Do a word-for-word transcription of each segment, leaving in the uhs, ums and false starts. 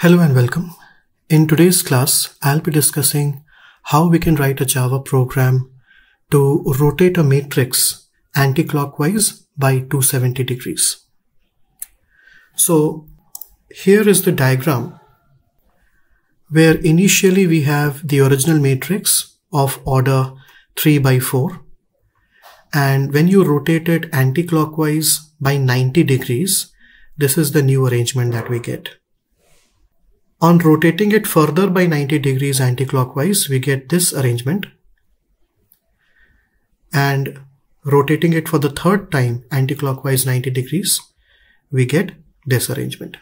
Hello and welcome. In today's class, I'll be discussing how we can write a Java program to rotate a matrix anti-clockwise by two hundred seventy degrees. So here is the diagram where initially we have the original matrix of order three by four, and when you rotate it anti-clockwise by ninety degrees, this is the new arrangement that we get. On rotating it further by ninety degrees anti-clockwise, we get this arrangement, and rotating it for the third time anti-clockwise ninety degrees, we get this arrangement.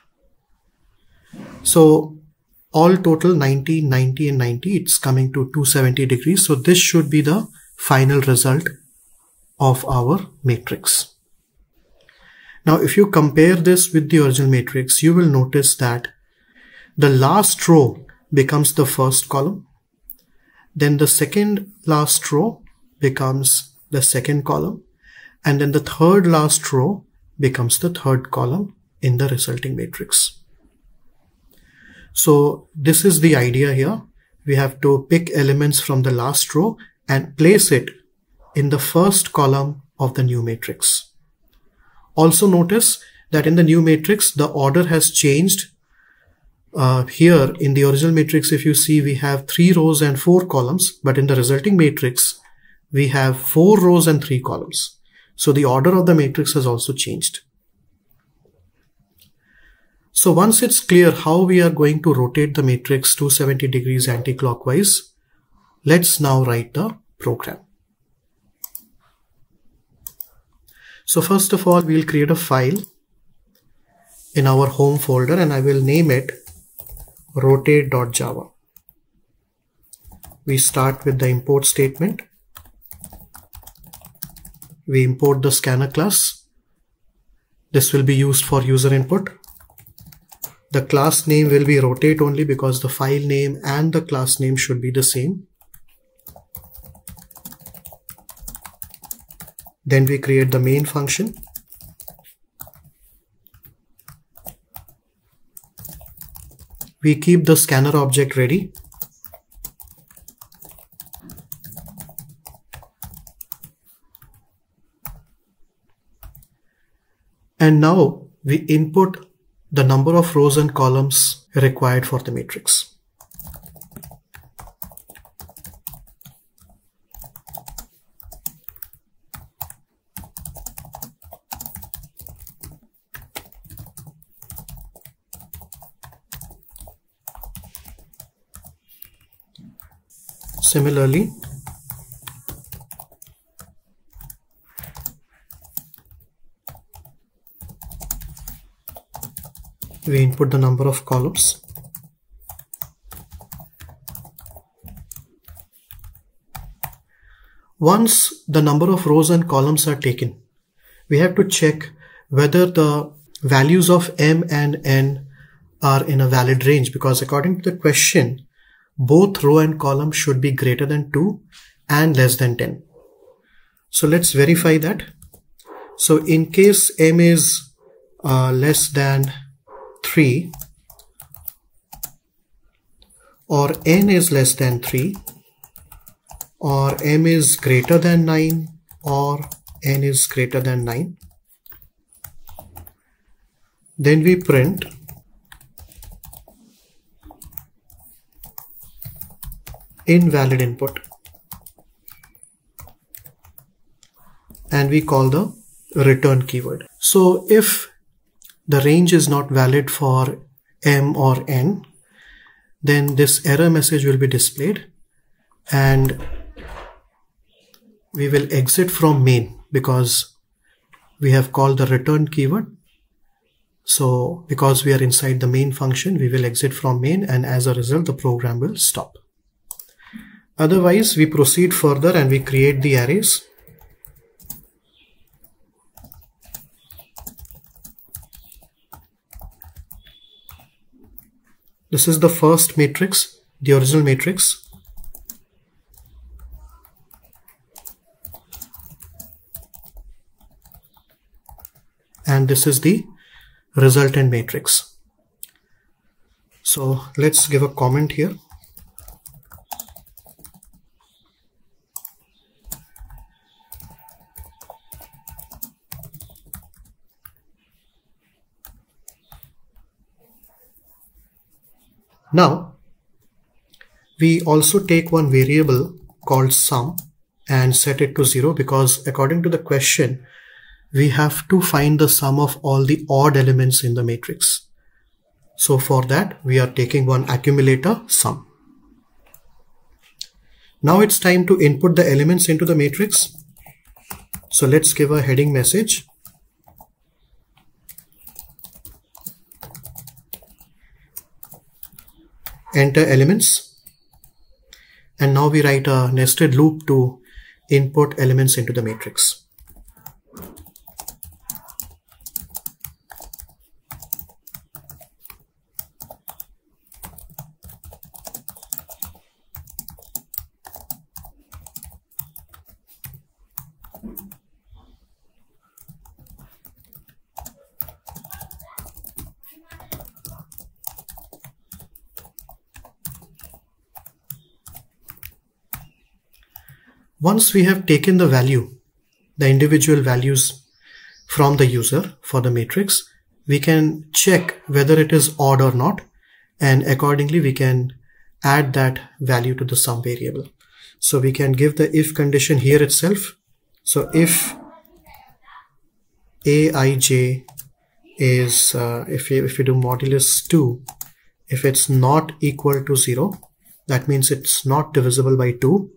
So all total ninety, ninety and ninety, it's coming to two hundred seventy degrees. So this should be the final result of our matrix. Now if you compare this with the original matrix, you will notice that the last row becomes the first column, then the second last row becomes the second column, and then the third last row becomes the third column in the resulting matrix. So this is the idea here. We have to pick elements from the last row and place it in the first column of the new matrix. Also notice that in the new matrix, the order has changed. Uh, here in the original matrix, if you see, we have three rows and four columns, but in the resulting matrix, we have four rows and three columns. So the order of the matrix has also changed. So once it's clear how we are going to rotate the matrix two hundred seventy degrees anti-clockwise, let's now write the program. So first of all, we'll create a file in our home folder, and I will name it rotate dot java. We start with the import statement. We import the scanner class. This will be used for user input. The class name will be rotate only because the file name and the class name should be the same. Then we create the main function. We keep the scanner object ready. And now we input the number of rows and columns required for the matrix. Similarly, we input the number of columns. Once the number of rows and columns are taken, we have to check whether the values of m and n are in a valid range, because according to the question, both row and column should be greater than two and less than ten. So let's verify that. So in case m is uh, less than three or n is less than three or m is greater than nine or n is greater than nine, then we print invalid input and we call the return keyword. So if the range is not valid for m or n, then this error message will be displayed, and we will exit from main because we have called the return keyword. So because we are inside the main function, we will exit from main, and as a result, the program will stop. Otherwise, we proceed further and we create the arrays. This is the first matrix, the original matrix. And this is the resultant matrix. So let's give a comment here. Now we also take one variable called sum and set it to zero, because according to the question we have to find the sum of all the odd elements in the matrix. So for that we are taking one accumulator sum. Now it's time to input the elements into the matrix. So let's give a heading message. Enter elements. And now we write a nested loop to input elements into the matrix. Once we have taken the value, the individual values from the user for the matrix, we can check whether it is odd or not, and accordingly we can add that value to the sum variable. So we can give the if condition here itself. So if aij is, uh, if, we, if we do modulus two, if it's not equal to zero, that means it's not divisible by two.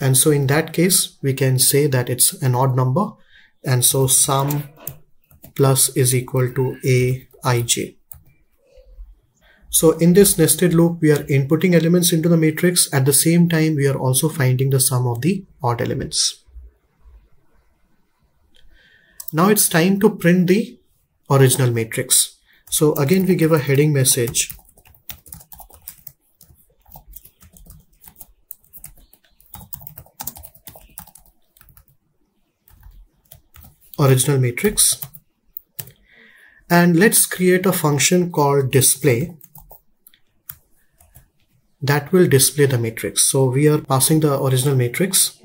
And so in that case, we can say that it's an odd number. And so sum plus is equal to aij. So in this nested loop, we are inputting elements into the matrix. At the same time, we are also finding the sum of the odd elements. Now it's time to print the original matrix. So again, we give a heading message. Original matrix, and let's create a function called display that will display the matrix. So we are passing the original matrix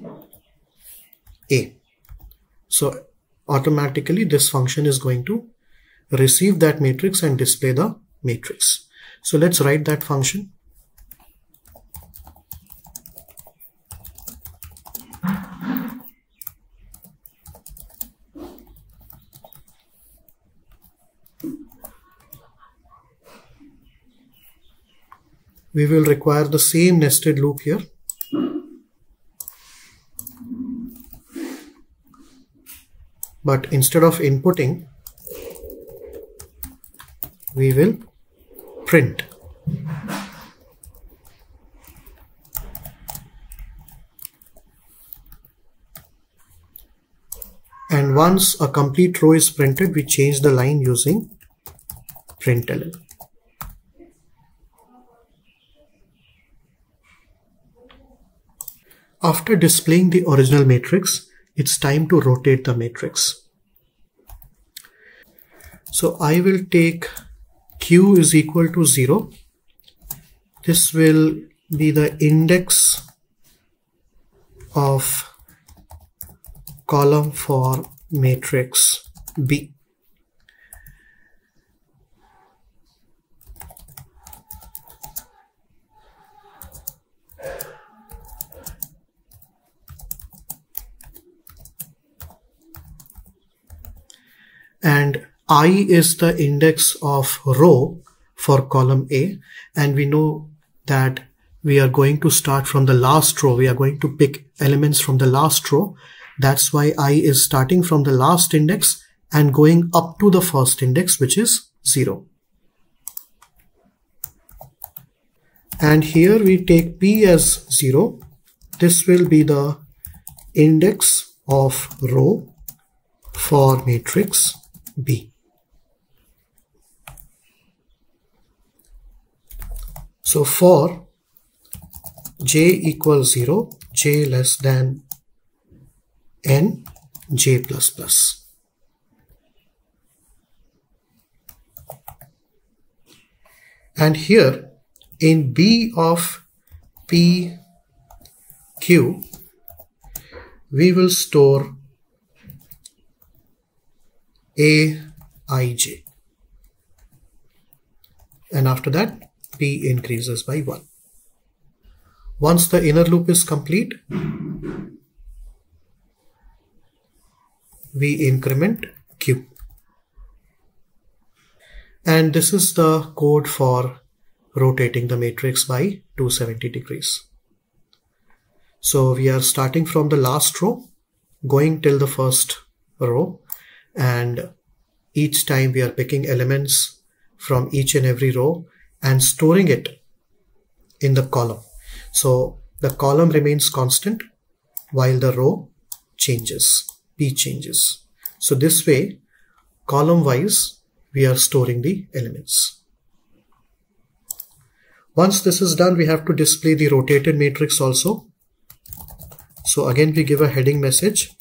A. So automatically this function is going to receive that matrix and display the matrix. So let's write that function. We will require the same nested loop here. But instead of inputting, we will print. And once a complete row is printed, we change the line using println. After displaying the original matrix, it's time to rotate the matrix. So I will take Q is equal to zero. This will be the index of column for matrix B. And I is the index of row for column A, and we know that we are going to start from the last row. We are going to pick elements from the last row. That's why I is starting from the last index and going up to the first index, which is zero. And here we take P as zero. This will be the index of row for matrix B. So for j equals zero, j less than n, j plus plus. And here in B of P Q, we will store A I j. And after that, P increases by one. Once the inner loop is complete, we increment Q. And this is the code for rotating the matrix by two hundred seventy degrees. So we are starting from the last row, going till the first row, and each time we are picking elements from each and every row and storing it in the column. So the column remains constant while the row changes, P changes. So this way, column wise, we are storing the elements. Once this is done, we have to display the rotated matrix also. So again, we give a heading message,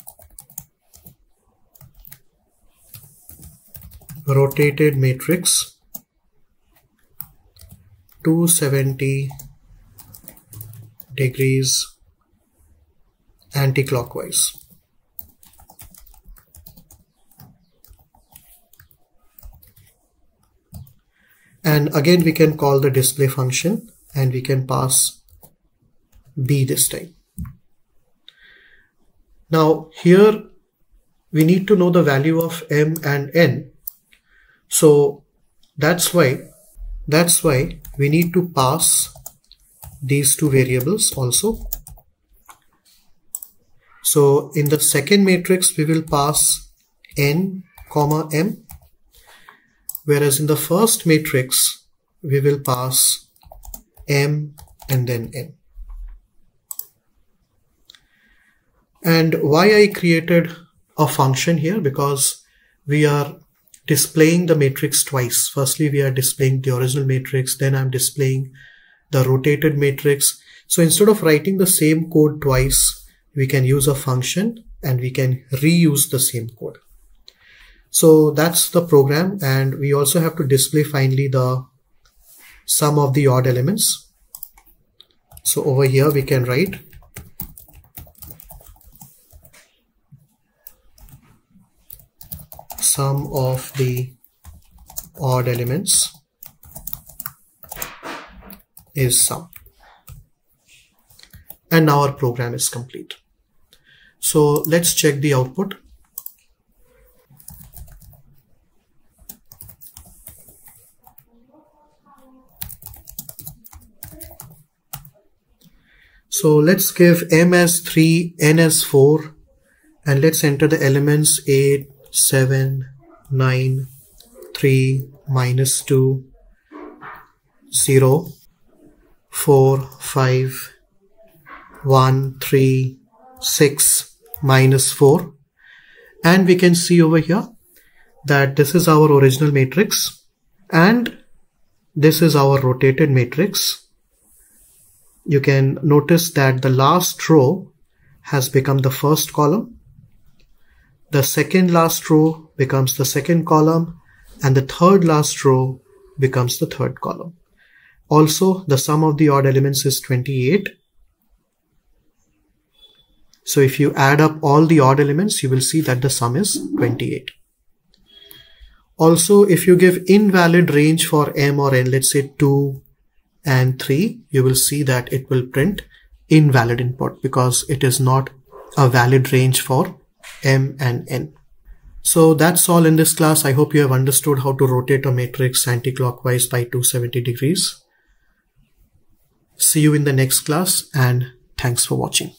rotated matrix two hundred seventy degrees anti-clockwise. And again, we can call the display function and we can pass B this time. Now here we need to know the value of M and N. So that's why, that's why we need to pass these two variables also. So in the second matrix, we will pass N comma M, whereas in the first matrix, we will pass M and then N. And why I created a function here, because we are displaying the matrix twice. Firstly, we are displaying the original matrix, then I'm displaying the rotated matrix. So instead of writing the same code twice, we can use a function and we can reuse the same code. So that's the program. And we also have to display finally the sum of the odd elements. So over here we can write sum of the odd elements is sum. And now our program is complete. So let's check the output. So let's give M as three, N as four, and let's enter the elements eight, seven, nine, three, minus two, zero, four, five, one, three, six, minus four. And we can see over here that this is our original matrix and this is our rotated matrix. You can notice that the last row has become the first column. The second last row becomes the second column and the third last row becomes the third column. Also, the sum of the odd elements is twenty-eight. So if you add up all the odd elements, you will see that the sum is twenty-eight. Also, if you give invalid range for M or N, let's say two and three, you will see that it will print invalid input because it is not a valid range for M and N. So that's all in this class. I hope you have understood how to rotate a matrix anti-clockwise by two hundred seventy degrees. See you in the next class and thanks for watching.